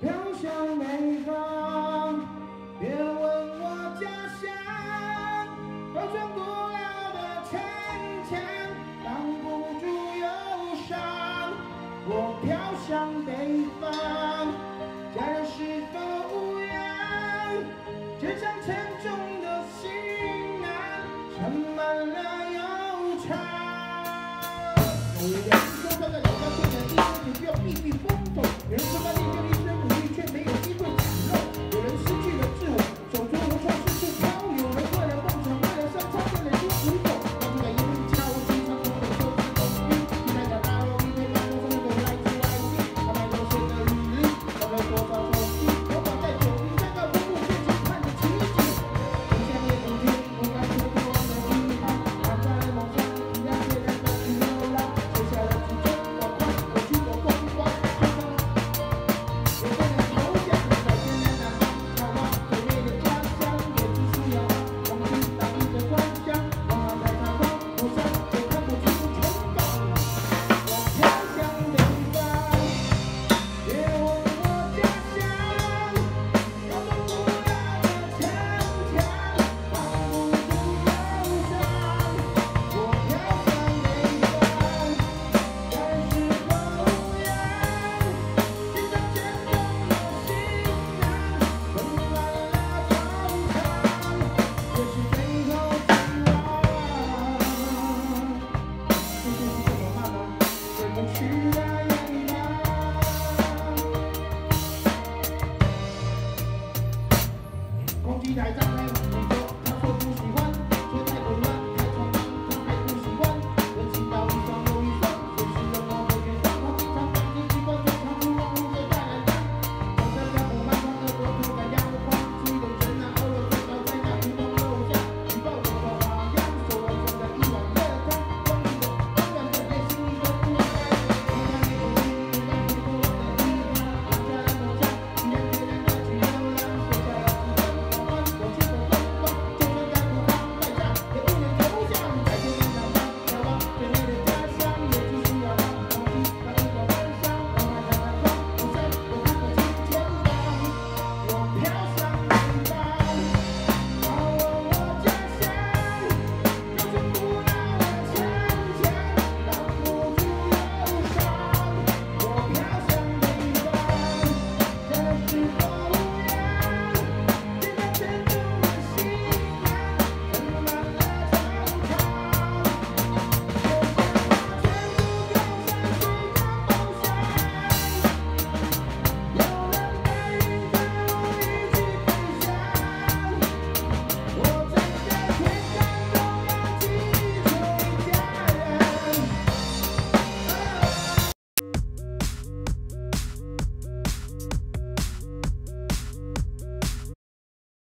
飘向南方。别问我家乡，都穿古老的城墙，挡不住忧伤。我飘向北方，家人是否无恙？这张沉重的行囊，盛满了忧伤。